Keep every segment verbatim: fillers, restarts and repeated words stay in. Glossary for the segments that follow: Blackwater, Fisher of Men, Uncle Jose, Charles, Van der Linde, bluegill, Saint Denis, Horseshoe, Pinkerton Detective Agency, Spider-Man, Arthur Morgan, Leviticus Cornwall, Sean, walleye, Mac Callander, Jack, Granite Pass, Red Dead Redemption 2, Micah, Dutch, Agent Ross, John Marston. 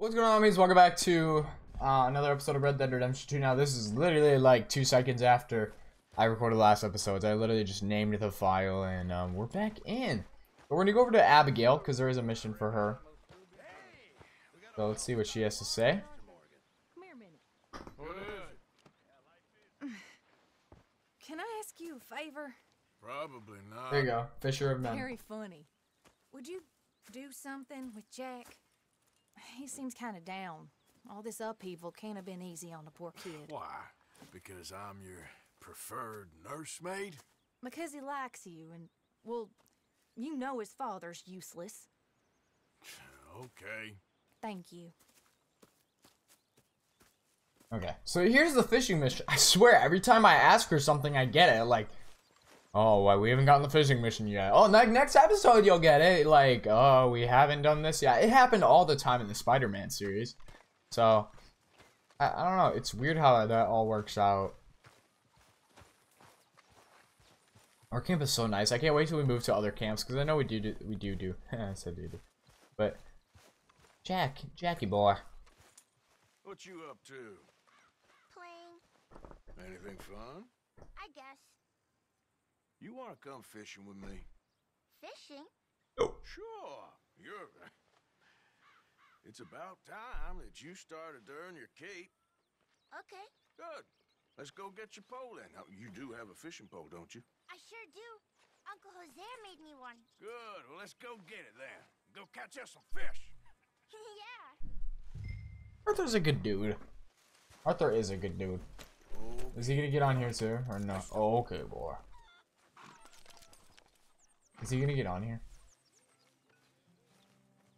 What's going on, homies? Welcome back to uh, another episode of Red Dead Redemption two. Now, this is literally like two seconds after I recorded last episode. I literally just named the file, and um, we're back in. But we're going to go over to Abigail, because there is a mission for her. So let's see what she has to say. Can I ask you a favor? Probably not. There you go. Fisher of Men. Very funny. Would you do something with Jack? He seems kind of down. All this upheaval can't have been easy on the poor kid. Why? Because I'm your preferred nursemaid? Because he likes you and, well, you know his father's useless. Okay. Thank you. Okay, so here's the fishing mission. I swear, every time I ask her something, I get it. Like, oh, well, we haven't gotten the fishing mission yet. Oh, like next episode you'll get it. Like, oh, we haven't done this yet. It happened all the time in the Spider-Man series. So, I, I don't know. It's weird how that all works out. Our camp is so nice. I can't wait till we move to other camps because I know we do do. We do do. I said do do. But, Jack, Jackie boy. What you up to? Playing. Anything fun? I guess. You want to come fishing with me? Fishing? Oh. Sure. You're... It's about time that you started to earn your keep. Okay. Good. Let's go get your pole in. Now, you do have a fishing pole, don't you? I sure do. Uncle Jose made me one. Good. Well, let's go get it then. Go catch us some fish. Yeah. Arthur's a good dude. Arthur is a good dude. Okay. Is he going to get on here too? Or no? Oh, okay, boy. Is he gonna get on here?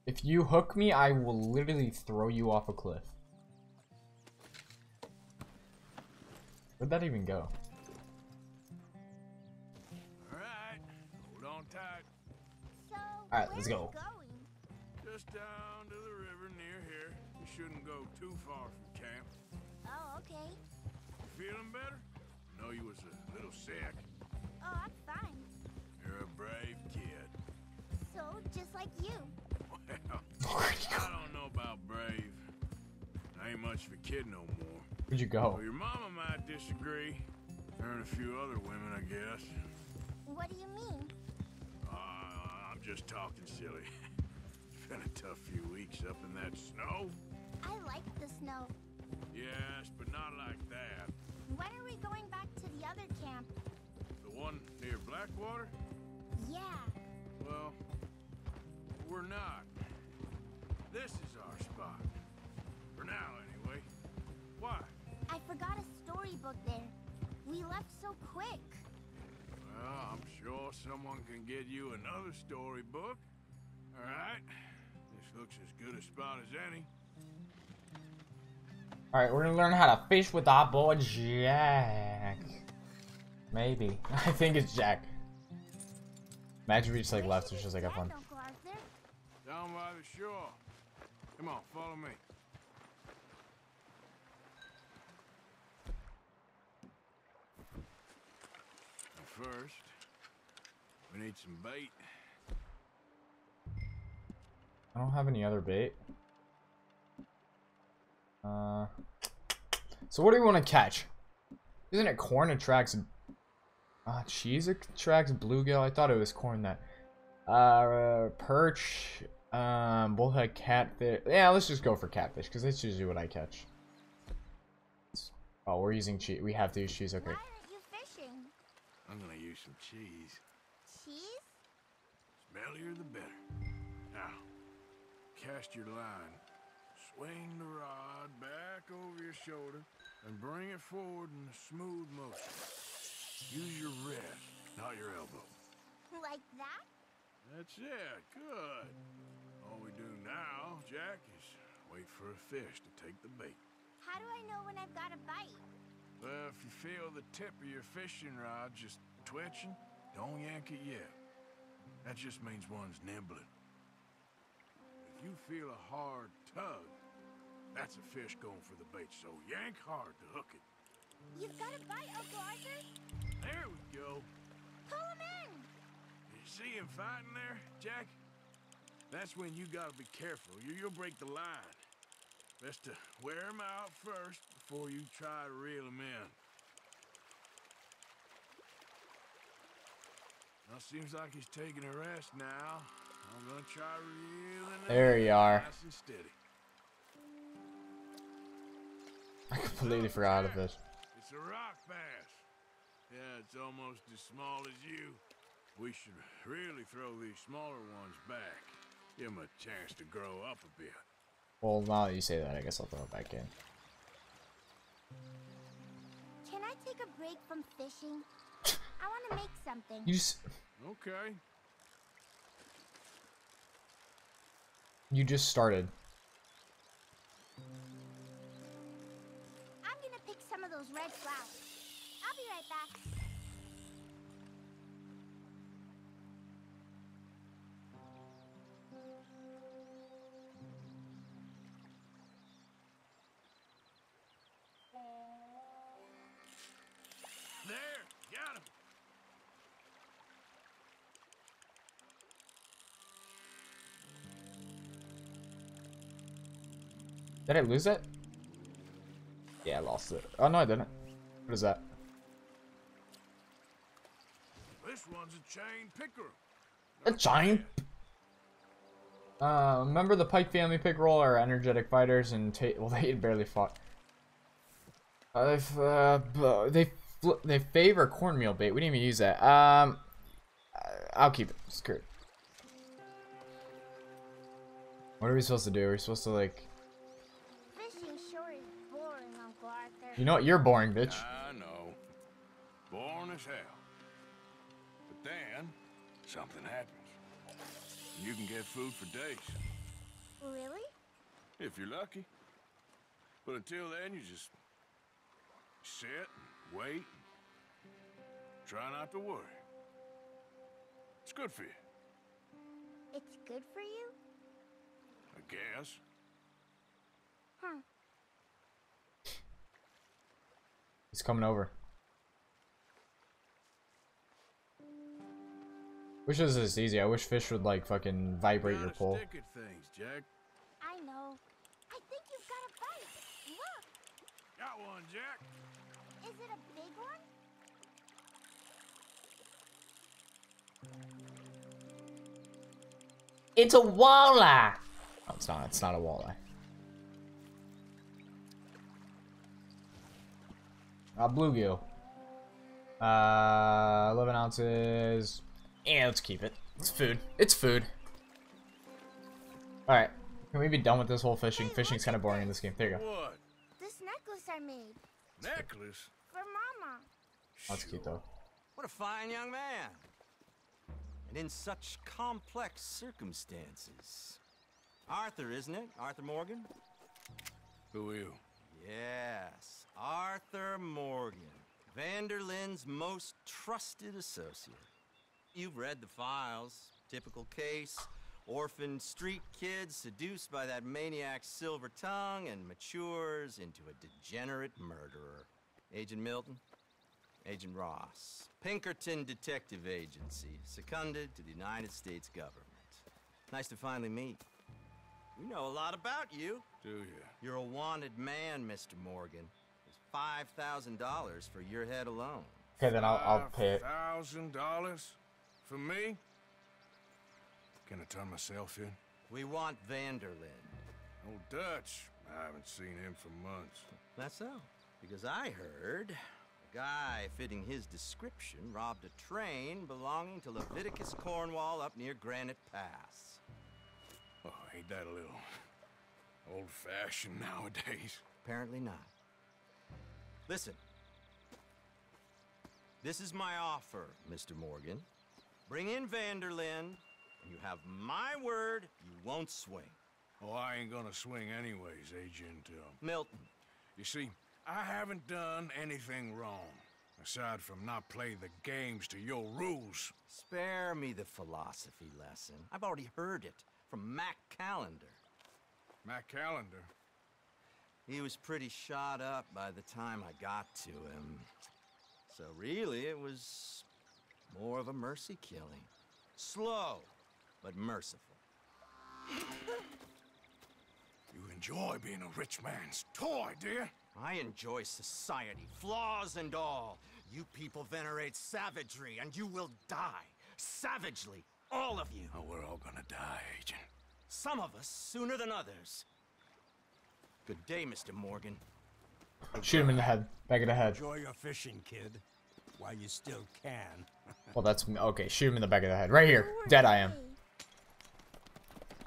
If you hook me, I will literally throw you off a cliff. Where'd that even go? Alright, hold on tight. So, alright, let's go. Going? Just down to the river near here. You shouldn't go too far from camp. Oh, okay. You feeling better? I know you was a little sick. Oh, I'm fine. You're a brave kid. So, just like you. Well, I don't know about brave. I ain't much of a kid no more. Where'd you go? Well, your mama might disagree. Her and a few other women, I guess. What do you mean? Uh, I'm just talking silly. It's been a tough few weeks up in that snow. I like the snow. Yes, but not like that. When are we going back to the other camp? The one near Blackwater? Yeah. Well, we're not. This is our spot. For now, anyway. Why? I forgot a storybook there. We left so quick. Well, I'm sure someone can get you another storybook. All right. This looks as good a spot as any. All right, we're gonna learn how to fish with our boy Jack. Maybe. I think it's Jack. Imagine we just like left, it's just like a fun. Down by the shore. Come on, follow me. First, we need some bait. I don't have any other bait. Uh. So what do we want to catch? Isn't it corn attracts? Ah, uh, cheese attracts bluegill. I thought it was corn that. Uh, perch, um, bullhead, catfish. Yeah, let's just go for catfish because that's usually what I catch. Oh, we're using cheese. We have to use cheese. Okay. Why aren't you fishing? I'm gonna use some cheese. Cheese? Smellier the better. Now, cast your line. Swing the rod back over your shoulder and bring it forward in a smooth motion. Use your wrist, not your elbow. Like that? That's it. Good. All we do now, Jack, is wait for a fish to take the bait. How do I know when I've got a bite? Well, if you feel the tip of your fishing rod just twitching, don't yank it yet. That just means one's nibbling. If you feel a hard tug, that's a fish going for the bait, so yank hard to hook it. You've got a bite, Uncle Arthur? There we go. Pull him in! Did you see him fighting there, Jack? That's when you gotta be careful. You, you'll break the line. best to wear them out first before you try to reel them in. Well, seems like he's taking a rest now. I'm gonna try reeling in. There you are. Nice and steady. I completely forgot of this. It's a rock bass. Yeah, it's almost as small as you. We should really throw these smaller ones back. Give them a chance to grow up a bit. Well, now that you say that, I guess I'll throw it back in. Can I take a break from fishing? I want to make something. You s okay. You just started. I'm gonna pick some of those red flowers. I'll be right back. Did I lose it? Yeah, I lost it. Oh no, I didn't. What is that? This one's a chain pickerel. A giant. Uh, remember the Pike family pickerel are energetic fighters and ta well, they barely fought. Uh, if, uh, they they favor cornmeal bait. We didn't even use that. Um, I'll keep it. Screw it. What are we supposed to do? Are we supposed to like? You know what? You're boring, bitch. I know. Boring as hell. But then, something happens. You can get food for days. Really? If you're lucky. But until then, you just sit and wait. Try not to worry. It's good for you. It's good for you? I guess. Huh. He's coming over. Wish this was easy. I wish fish would like fucking vibrate your pole. Stick at things, Jack. I know. I think you've got a bite. Look. Got one, Jack. Is it a big one? It's a walleye. No, it's not. It's not a walleye. Uh, bluegill. Uh, eleven ounces. Yeah, let's keep it. It's food. It's food. Alright. Can we be done with this whole fishing? Hey, Fishing's kind of boring in this game. There you go. This necklace I made. Necklace? For Mama. That's cute, though. What a fine young man. And in such complex circumstances. Arthur, isn't it? Arthur Morgan? Who are you? Yes, Arthur Morgan, Van der Linde's most trusted associate. You've read the files. Typical case, orphaned street kid seduced by that maniac's silver tongue and matures into a degenerate murderer. Agent Milton, Agent Ross, Pinkerton Detective Agency, seconded to the United States government. Nice to finally meet. We know a lot about you. Do you? You're a wanted man, Mister Morgan. It's five thousand dollars for your head alone. Okay, then I'll, I'll pay it. Thousand dollars for me? Can I turn myself in? We want Van der Linde. Old Dutch. I haven't seen him for months. That's so. Because I heard a guy fitting his description robbed a train belonging to Leviticus Cornwall up near Granite Pass. Oh, ain't that a little old-fashioned nowadays? Apparently not. Listen. This is my offer, Mister Morgan. Bring in Van der Linde, and you have my word you won't swing. Oh, I ain't gonna swing anyways, Agent um, Milton. You see, I haven't done anything wrong, aside from not playing the games to your rules. Spare me the philosophy lesson. I've already heard it. From Mac Callander. Mac Callander? He was pretty shot up by the time I got to him. So really, it was more of a mercy killing. Slow, but merciful. You enjoy being a rich man's toy, do you? I enjoy society, flaws and all. You people venerate savagery, and you will die. Savagely, all of you. Oh, we're all gonna die, Agent. Some of us sooner than others. Good day, Mister Morgan. Shoot him in the head. Back of the head. Enjoy your fishing, kid. While you still can. Well, that's... Okay, shoot him in the back of the head. Right here. Dead I am.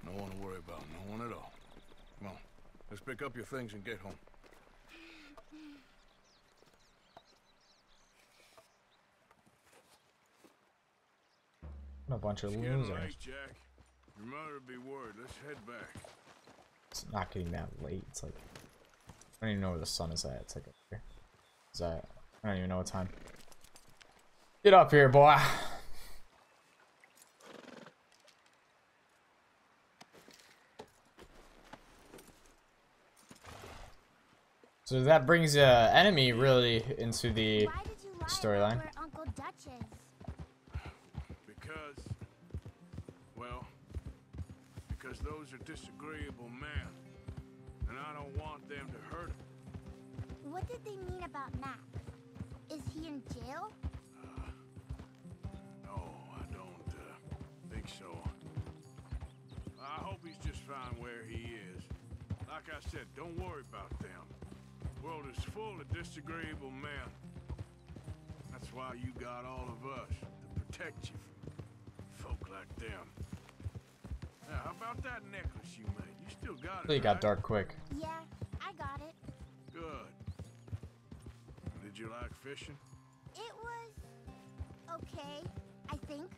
No one to worry about. No one at all. Come on. Let's pick up your things and get home. What a bunch of losers. Right, Jack. Your mother would be worried. Let's head back. It's not getting that late. It's like... I don't even know where the sun is at. It's like up here. Is that... I don't even know what time. Get up here, boy. So that brings the uh, enemy really into the storyline. Because, well, because those are disagreeable men, and I don't want them to hurt them. What did they mean about Mac? Is he in jail? So I hope he's just fine where he is. Like I said, don't worry about them. The world is full of disagreeable men. That's why you got all of us to protect you from folk like them. Now, how about that necklace you made? You still got it, right? You got dark quick. Yeah, I got it. Good. Did you like fishing? It was okay, I think.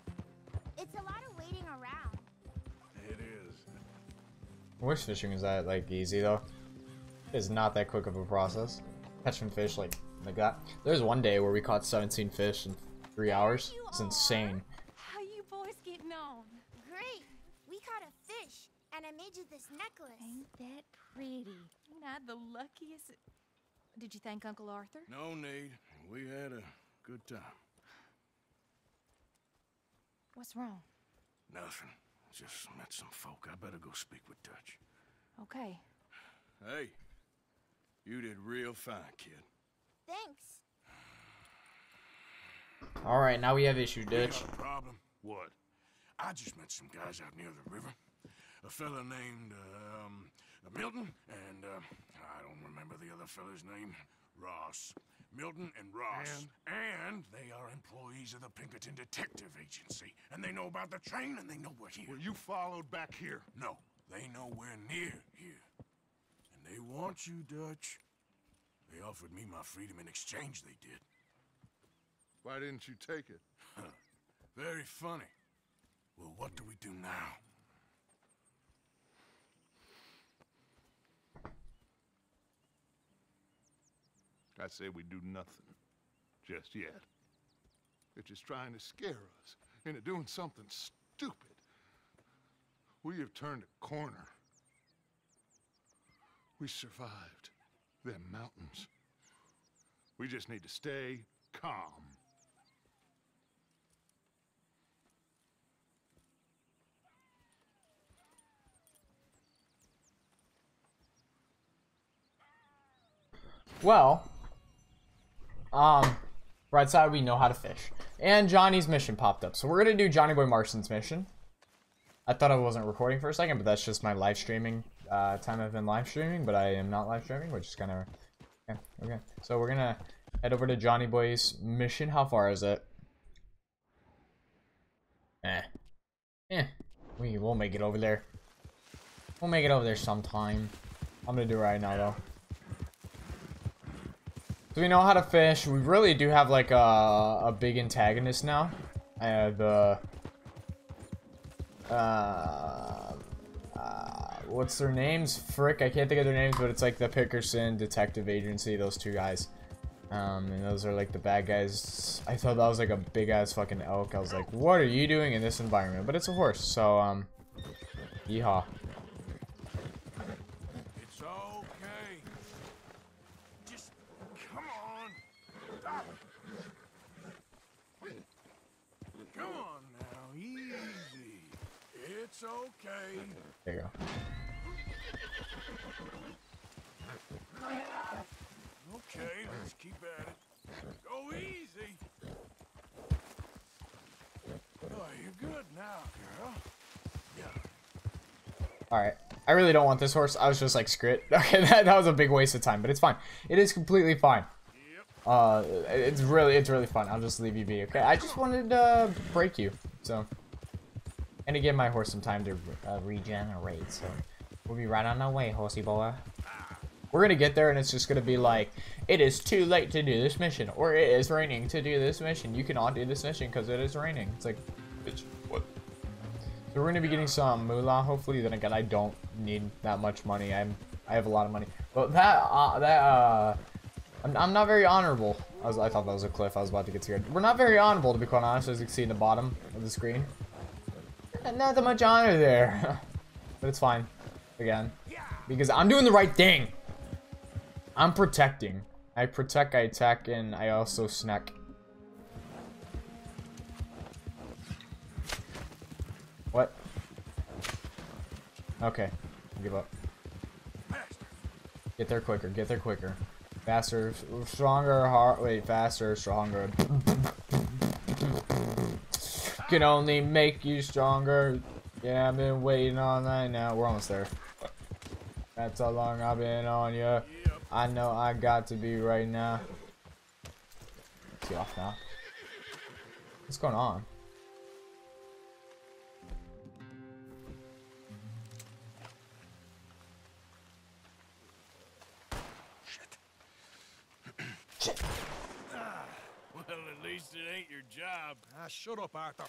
It's a lot of waiting around. It is. Wish fishing is that like easy though. It's not that quick of a process. Catching fish like like that. There's one day where we caught seventeen fish in three hours. It's insane. How you boys getting on? Great. We caught a fish, and I made you this necklace. Ain't that pretty? You're not the luckiest. Did you thank Uncle Arthur? No need. We had a good time. What's wrong? Nothing. Just met some folk. I better go speak with Dutch. Okay. Hey, you did real fine, kid. Thanks. All right, now we have issue, Dutch. We got a problem? What? I just met some guys out near the river. A fella named uh, um, Milton and uh, I don't remember the other fella's name. Ross. Milton and Ross. And? and they are employees of the Pinkerton Detective Agency. And they know about the train, and they know we're here. Were you followed back here? No. They know we're near here. And they want you, Dutch. They offered me my freedom in exchange, they did. Why didn't you take it? Huh. Very funny. Well, what do we do now? I say we do nothing just yet. They're just trying to scare us into doing something stupid. We have turned a corner. We survived them mountains. We just need to stay calm. Well... Um, right side, we know how to fish. And Johnny's mission popped up. So we're going to do Johnny Boy Marston's mission. I thought I wasn't recording for a second, but that's just my live streaming, uh, time I've been live streaming, but I am not live streaming, which is kind of, okay, okay. So we're going to head over to Johnny Boy's mission. How far is it? Eh. Eh. We will make it over there. We'll make it over there sometime. I'm going to do it right now, though. So we know how to fish. We really do have like a, a big antagonist now. Uh, the uh, uh, what's their names? Frick, I can't think of their names, but it's like the Pinkerton Detective Agency. Those two guys, um, and those are like the bad guys. I thought that was like a big ass fucking elk. I was like, what are you doing in this environment? But it's a horse, so um, yeehaw. It's okay. There you go. Alright. I really don't want this horse. I was just like, screw it. Okay, that, that was a big waste of time, but it's fine. It is completely fine. Uh, it's really, it's really fun. I'll just leave you be, okay? I just wanted to uh, break you, so. And to give my horse some time to uh, regenerate, so. We'll be right on our way, horsey boy. We're gonna get there and it's just gonna be like, it is too late to do this mission, or it is raining to do this mission. You cannot do this mission because it is raining. It's like, bitch, what? So we're gonna be getting some moolah, hopefully. Then again, I don't need that much money. I'm, I have a lot of money. But that, uh, that, uh, I'm, I'm not very honorable. I was, I thought that was a cliff. I was about to get scared. We're not very honorable, to be quite honest, as you can see in the bottom of the screen. Not that much honor there, but it's fine. Again, because I'm doing the right thing. I'm protecting. I protect, I attack, and I also snack. What? Okay, I'll give up. Get there quicker, get there quicker. Faster, stronger, hard, wait, faster, stronger. Can only make you stronger. Yeah, I've been waiting all night now. We're almost there. That's how long I've been on you. Yep. I know I got to be right now. Let's get off now. What's going on? Shit. Shit. Ah, well, at least it ain't your job. Ah, shut up, Arthur.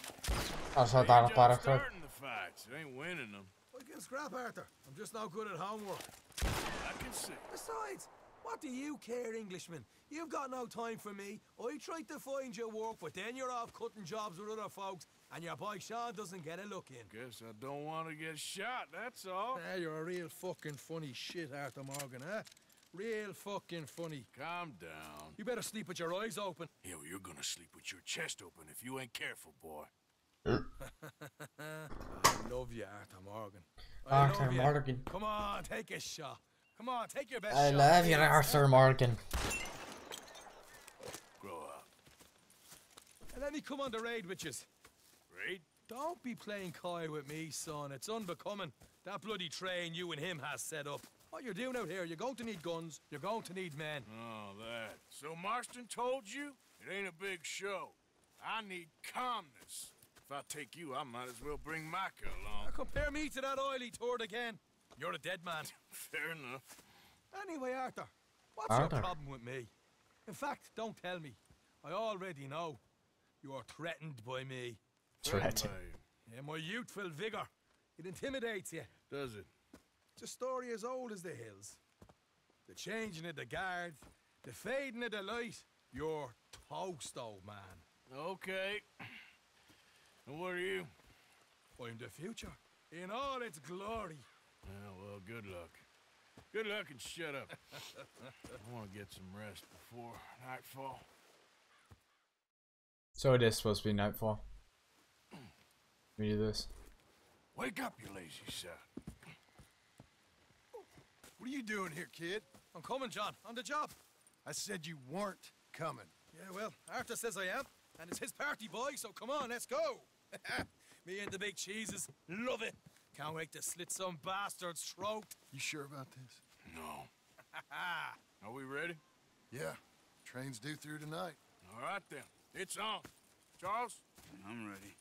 I shut up, Arthur. Starting the fights. You ain't winning them. We can scrap, Arthur. I'm just not good at homework. I can see. Besides, what do you care, Englishman? You've got no time for me. I tried to find your work, but then you're off cutting jobs with other folks, and your boy Sean doesn't get a look in. Guess I don't want to get shot, that's all. Yeah, you're a real fucking funny shit, Arthur Morgan, huh? Real fucking funny. Calm down. You better sleep with your eyes open. Yeah, well, you're gonna sleep with your chest open if you ain't careful, boy. I love you, Arthur Morgan. I Arthur Morgan. Come on, take a shot. Come on, take your best I shot. I love you, Arthur Morgan. Grow up. And let me come on the raid with you. Raid? Don't be playing coy with me, son. It's unbecoming. That bloody train you and him has set up. What you're doing out here, you're going to need guns. You're going to need men. Oh, that. So Marston told you? It ain't a big show. I need calmness. If I take you, I might as well bring Micah along. Now compare me to that oily turd again. You're a dead man. Fair enough. Anyway, Arthur, what's Arthur. your problem with me? In fact, don't tell me. I already know. You are threatened by me. Threatened? Yeah, my youthful vigor. It intimidates you. Does it? It's a story as old as the hills. The changing of the guard, the fading of the light. You're toast, old man. Okay. And what are you? I'm the future, in all its glory. Yeah, well, good luck. Good luck and shut up. I want to get some rest before nightfall. So it is supposed to be nightfall. We do this. Wake up, you lazy son. What are you doing here, kid? I'm coming, John. On the job. I said you weren't coming. Yeah, well, Arthur says I am. And it's his party, boy, so come on, let's go. Me and the big cheeses, love it. Can't wait to slit some bastard's throat. You sure about this? No. Are we ready? Yeah. Train's due through tonight. All right, then. It's on. Charles? I'm ready.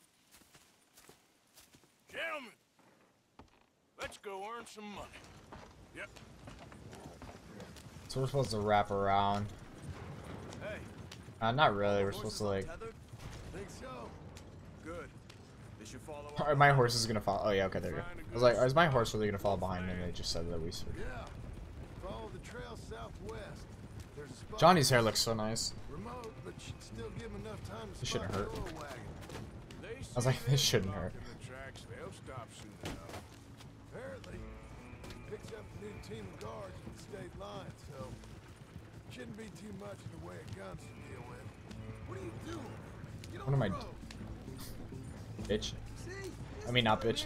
Gentlemen, let's go earn some money. Yep. So we're supposed to wrap around. Hey. Uh, not really. We're supposed to like. Think so. Good. They should follow. All right, my horse is gonna follow. Oh yeah, okay, there you go. I was like, is my horse really gonna follow behind me? And they just said that we should. Yeah. Follow the trail southwest. There's a Johnny's hair looks so nice. Remote, but should still give him enough time to. It shouldn't hurt. I was like, this shouldn't hurt. They'll stop soon enough. Apparently, he picks up a new team of guards in the state line, so. Shouldn't be too much in the way of guns to deal with. What are you doing? Get on what am I d bitch? See, I mean not bitch.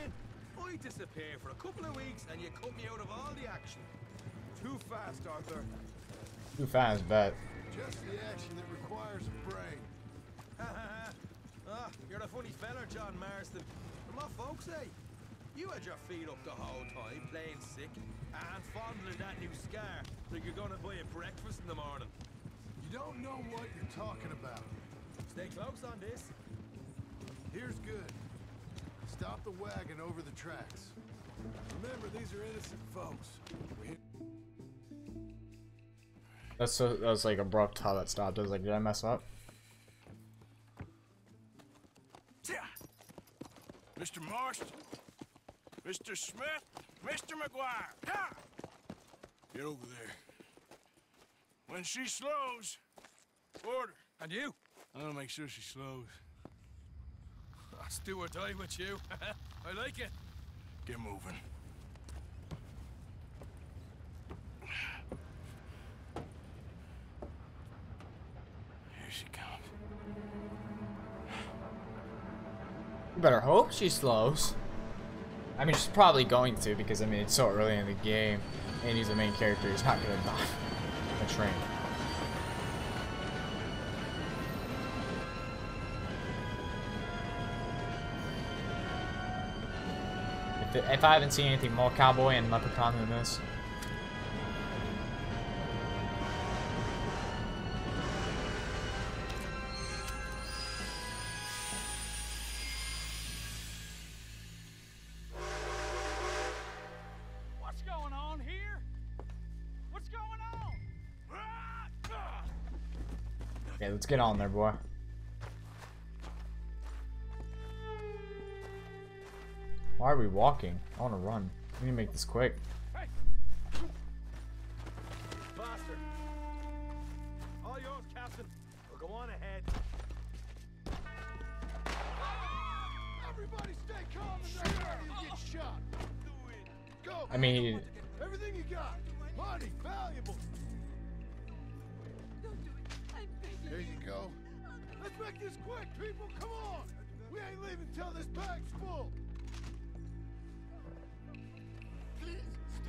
I disappear for a couple of weeks and you cut me out of all the action. Too fast, Arthur. Too fast, bet. Just the action that requires a brain. Ha ha ha. Ah, you're a funny fella, John Marston. From what folks say. Eh? You had your feet up the whole time, playing sick, and fondling that new scar like you're gonna buy a breakfast in the morning. You don't know what you're talking about. Stay close on this. Here's good. Stop the wagon over the tracks. Remember, these are innocent folks. That's so, that was like abrupt how that stopped. I was like, did I mess up? Mister Marston, Mister Smith, Mister McGuire, ha! Get over there. When she slows, order. And you? I'm gonna make sure she slows. That's do or die with you. I like it. Get moving. Here she comes. You better hope she slows. I mean, she's probably going to, because I mean, it's so early in the game, and he's the main character. He's not gonna die on the train. If I haven't seen anything more cowboy and leprechaun than this. What's going on here? What's going on? Okay, let's get on there, boy. Why are we walking? I want to run. We need to make this quick. Hey. Bastard. All yours, Captain. We'll go on ahead. Everybody stay calm and don't get shot. Go. I mean, everything you got. Money, valuable. Don't do it. I'm begging. There you go. Let's make this quick, people. Come on. We ain't leaving till this bag's full.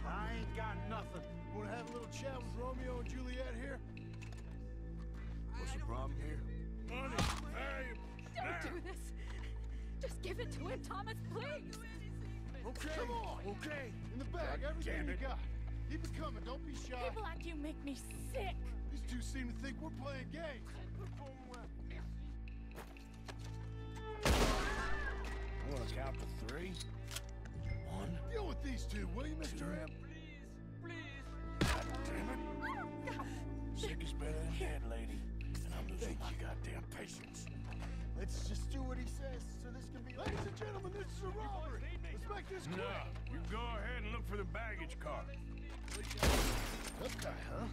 I ain't got nothing. Wanna have a little chat with Romeo and Juliet here? What's the problem here? Money! Don't do this! Just give it to him, Thomas, please! Okay, come on! Okay! In the bag, everything you got. Keep it coming, don't be shy. People like you make me sick! These two seem to think we're playing games. I'm gonna count to three. One. Deal with these two, will you, Mister M? Please, please. God damn it. Sick is better than dead, lady. And I'm losing my goddamn patience. Let's just do what he says, so this can be... Ladies and gentlemen, this is a robbery. Let's make this quick. No, you go ahead and look for the baggage car. Okay, huh?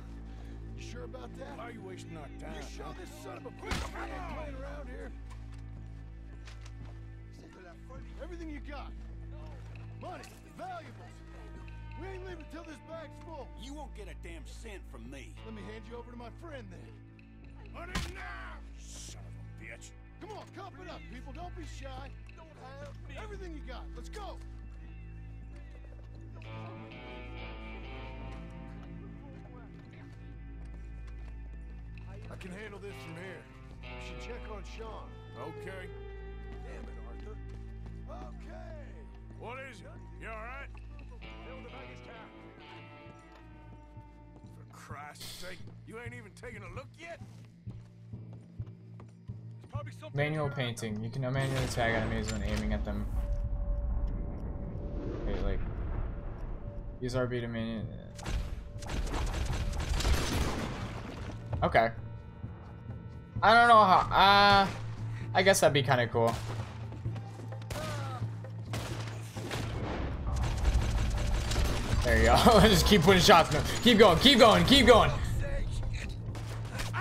You sure about that? Why are you wasting our time? You sure this son of a bitch ain't playing around here? Everything you got. Money, valuables. We ain't leaving till this bag's full. You won't get a damn cent from me. Let me hand you over to my friend then. Money now! Son of a bitch. Come on, cop it up, people. Don't be shy. Don't have me. Everything you got. Let's go. I can handle this from here. You should check on Sean. Okay. Damn it, Arthur. Okay. What is it? You alright? Fill the baggage tab. For Christ's sake, you ain't even taking a look yet? There's probably something. Manual painting. You can manually tag enemies when aiming at them. Okay, like. Use R B to menu. Okay. I don't know how. Uh, I guess that'd be kind of cool. There you go. Just keep putting shots. No, keep going. Keep going. Keep going. Oh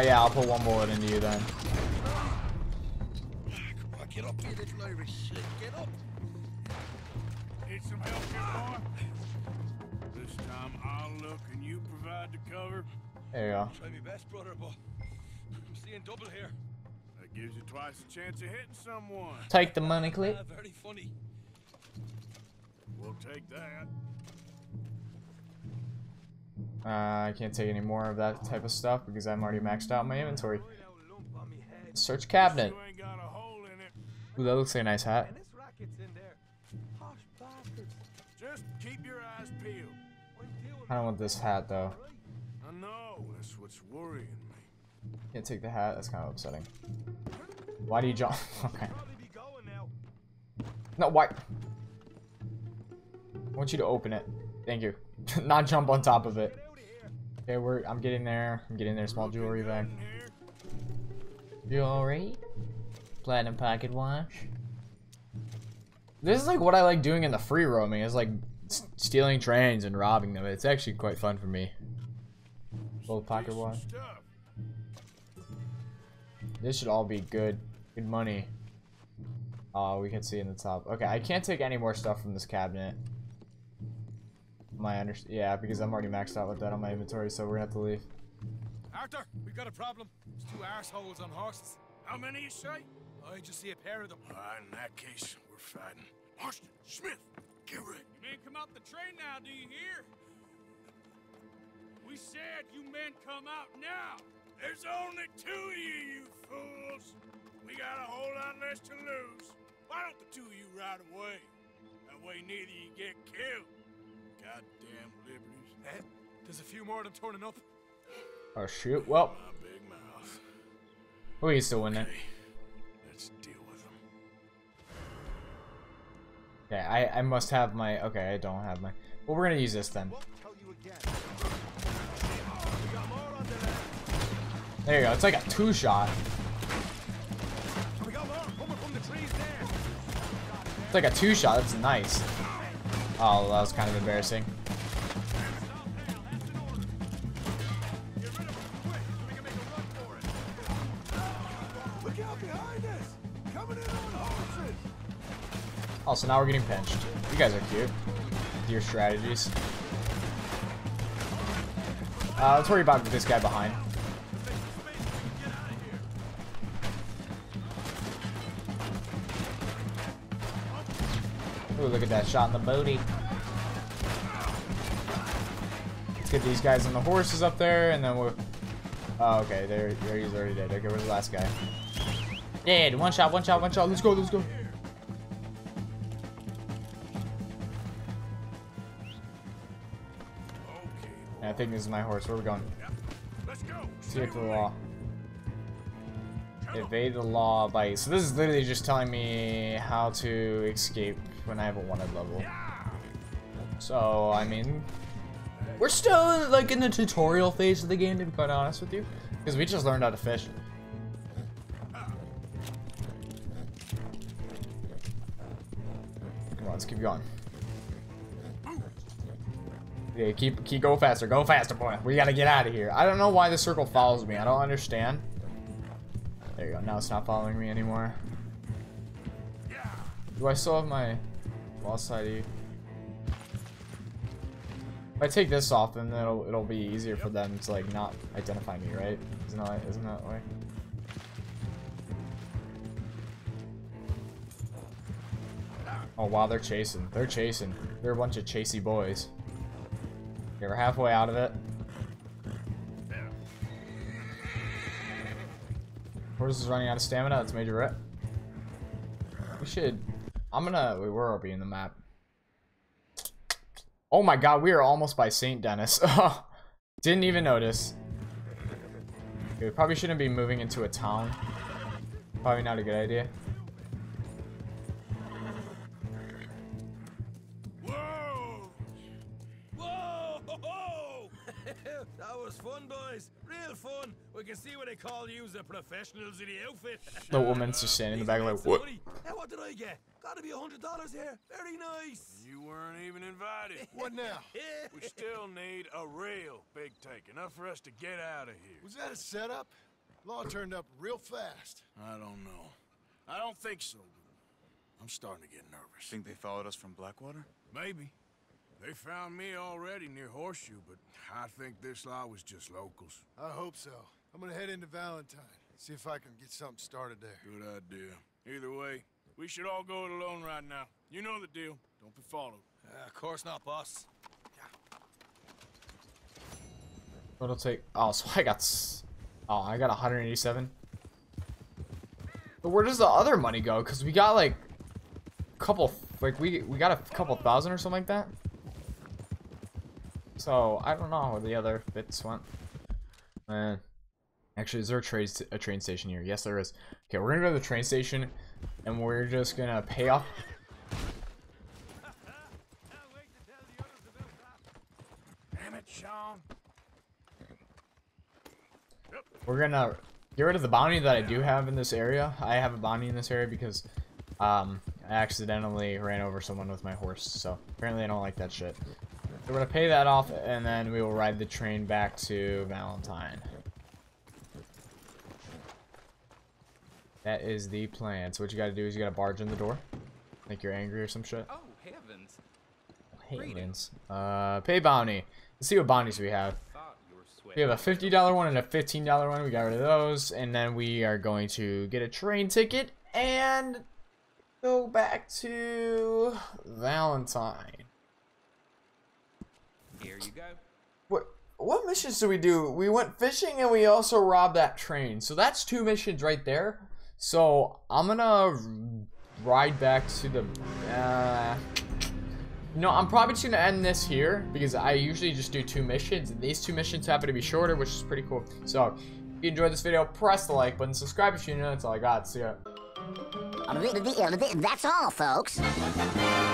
yeah, I'll put one bullet into you then. Come on, get up. Get it, Larry. Shit, get up. Need some help here, boy. This time I'll look and you provide the cover. There you go. Try my best, brother, but I'm seeing double here. Gives you twice a chance of hitting someone. Take the money, clip. Uh, very funny. We'll take that. Uh, I can't take any more of that type of stuff because I'm already maxed out my inventory. Search cabinet. Ooh, that looks like a nice hat. And this rocket's in there. Posh bastards. Just keep your eyes peeled. I don't want this hat though. I know, that's what's worrying me. Can't take the hat, that's kind of upsetting. Why do you jump? Okay. No, why? I want you to open it. Thank you. Not jump on top of it. Okay, we're. I'm getting there. I'm getting there. Small jewelry bag. Jewelry. Platinum pocket watch. This is like what I like doing in the free roaming. Is like stealing trains and robbing them. It's actually quite fun for me. Gold pocket watch. This should all be good. Good money. Oh, we can see in the top. Okay, I can't take any more stuff from this cabinet. My under yeah, because I'm already maxed out with that on my inventory, so we're gonna have to leave. Arthur, we've got a problem. There's two arseholes on horses. How many you say? I just see a pair of them. Uh, in that case, we're fighting. Marston, Smith, get ready. You men come out the train now, do you hear? We said you men come out now. There's only two of you, you fools. We got a whole lot less to lose. Why don't the two of you ride away? That way neither you get killed. Goddamn liberties. Hey, there's a few more of them torn enough. Oh shoot, well. My big mouth. We can still win that. Let's deal with them. Okay, I, I must have my, okay, I don't have my, well we're gonna use this then. There you go, it's like a two shot. It's like a two shot, that's nice. Oh, that was kind of embarrassing. Oh, so now we're getting pinched. You guys are cute. With your strategies. Uh, let's worry about this guy behind. Ooh, look at that shot in the booty. Let's get these guys on the horses up there, and then we'll... Oh, okay, there, there he's already dead. Okay, where's the last guy? Dead! One shot, one shot, one shot. Let's go, let's go. And I think this is my horse. Where are we going? Let's get to the law. Evade the law by... So this is literally just telling me how to escape when I have a wanted level. So, I mean... We're still, like, in the tutorial phase of the game, to be quite honest with you. Because we just learned how to fish. Come on, let's keep going. Yeah, keep, keep, go faster. Go faster, boy. We gotta get out of here. I don't know why the circle follows me. I don't understand. There you go. Now it's not following me anymore. Do I still have my lost I D? If I take this off, then it'll it'll be easier for them to like not identify me, right? Isn't that isn't that way? Oh wow, they're chasing. They're chasing. They're a bunch of chasey boys. Okay, we're halfway out of it. Horse is running out of stamina. That's major rip. We should. I'm gonna. Wait, where are we in the map? Oh my god, we are almost by Saint Denis. Didn't even notice. Okay, we probably shouldn't be moving into a town. Probably not a good idea. Whoa! Whoa! Ho-ho! That was fun, boys. Real fun. We can see what they call you the professionals in the outfit. The woman's just standing in the back like, what? Now what did I get? Gotta be a hundred dollars here. Very nice. You weren't even invited. What now? We still need a real big take. Enough for us to get out of here. Was that a setup? Law turned up real fast. I don't know. I don't think so. I'm starting to get nervous. Think they followed us from Blackwater? Maybe. They found me already near Horseshoe, but I think this lot was just locals. I hope so. I'm gonna head into Valentine, see if I can get something started there. Good idea. Either way, we should all go it alone right now. You know the deal. Don't be followed. Uh, of course not, boss. What'll take? Oh, so I got. Oh, I got one eighty-seven. But where does the other money go? Because we got like a couple, like we, we got a couple thousand or something like that. So I don't know where the other bits went. Man. Actually, is there a, tra a train station here? Yes, there is. Okay, we're going to go to the train station, and we're just going to pay off. Damn it, Sean. We're going to get rid of the bounty that I do have in this area. I have a bounty in this area because um, I accidentally ran over someone with my horse. So, apparently I don't like that shit. So we're going to pay that off, and then we will ride the train back to Valentine. That is the plan. So what you gotta do is you gotta barge in the door. Like you're angry or some shit. Oh, heavens. Heavens. Uh, pay bounty. Let's see what bounties we have. We have a fifty dollar one and a fifteen dollar one. We got rid of those. And then we are going to get a train ticket and go back to Valentine. Here you go. What? What missions do we do? We went fishing and we also robbed that train. So that's two missions right there. So I'm gonna ride back to the uh, no, I'm probably just gonna end this here because I usually just do two missions, and these two missions happen to be shorter, which is pretty cool. So if you enjoyed this video, press the like button, subscribe if you know. That's all I got. See ya. That's all, folks.